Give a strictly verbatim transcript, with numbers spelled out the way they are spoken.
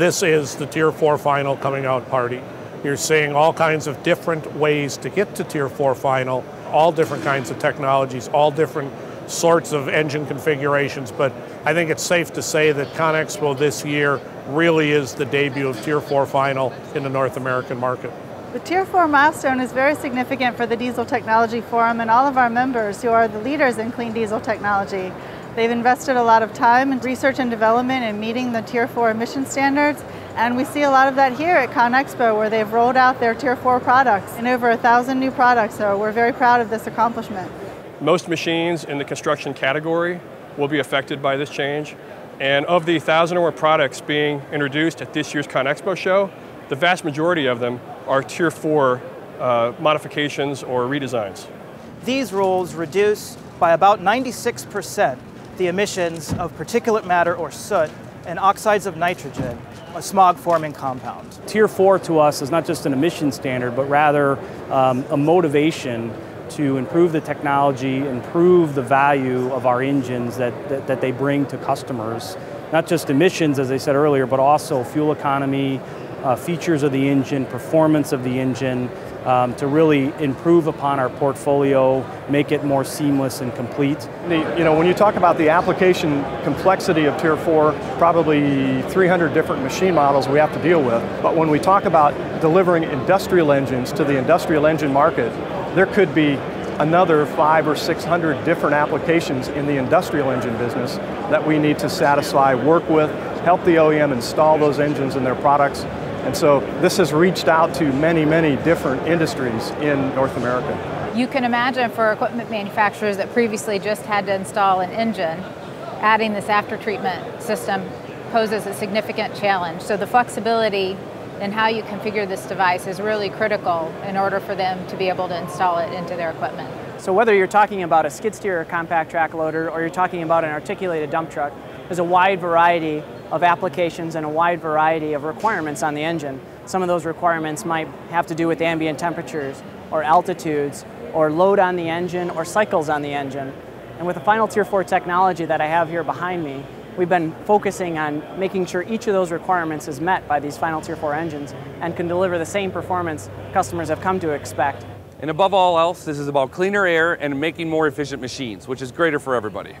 this is the Tier four final coming out party. You're seeing all kinds of different ways to get to Tier four final, all different kinds of technologies, all different sorts of engine configurations, but I think it's safe to say that ConExpo this year really is the debut of Tier four final in the North American market. The Tier four milestone is very significant for the Diesel Technology Forum and all of our members who are the leaders in clean diesel technology. They've invested a lot of time in research and development in meeting the Tier four emission standards, and we see a lot of that here at ConExpo, where they've rolled out their Tier four products and over a thousand new products, so we're very proud of this accomplishment. Most machines in the construction category will be affected by this change, and of the thousand or more products being introduced at this year's ConExpo show, the vast majority of them are Tier four uh, modifications or redesigns. These rules reduce by about ninety-six percent the emissions of particulate matter or soot and oxides of nitrogen, a smog-forming compound. Tier four to us is not just an emission standard, but rather um, a motivation to improve the technology, improve the value of our engines that, that, that they bring to customers. Not just emissions, as I said earlier, but also fuel economy, uh, features of the engine, performance of the engine, um, to really improve upon our portfolio, make it more seamless and complete. The, you know, when you talk about the application complexity of Tier four, probably three hundred different machine models we have to deal with, but when we talk about delivering industrial engines to the industrial engine market, there could be another five or six hundred different applications in the industrial engine business that we need to satisfy, work with, help the O E M install those engines in their products. And so this has reached out to many, many different industries in North America. You can imagine for equipment manufacturers that previously just had to install an engine, adding this after-treatment system poses a significant challenge. So the flexibility and how you configure this device is really critical in order for them to be able to install it into their equipment. So whether you're talking about a skid steer or compact track loader, or you're talking about an articulated dump truck, there's a wide variety of applications and a wide variety of requirements on the engine. Some of those requirements might have to do with ambient temperatures or altitudes or load on the engine or cycles on the engine. And with the final Tier four technology that I have here behind me, we've been focusing on making sure each of those requirements is met by these final Tier four engines and can deliver the same performance customers have come to expect. And above all else, this is about cleaner air and making more efficient machines, which is greater for everybody.